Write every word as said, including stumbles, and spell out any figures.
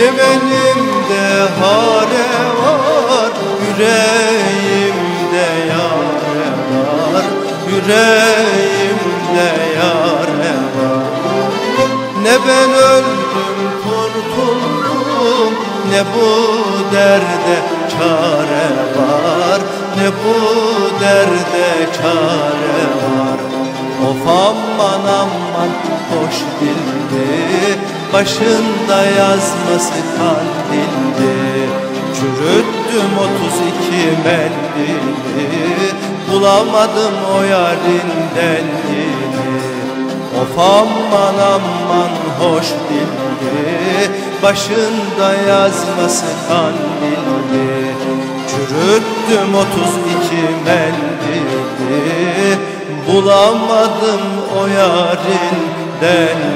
Yemenimde hare var, yüreğimde yare var, yüreğimde yare var. Ne ben öldüm kurtuldum, ne bu derde çare var, ne bu derde çare var. Of aman aman hoş dildi, başında yazması kandildi. Çürüttüm otuz iki mendili, bulamadım o yarinden dili. Of aman aman hoş dildi, başında yazması kandildi. Çürüttüm otuz iki mendili, bulamadım o yarinden dili.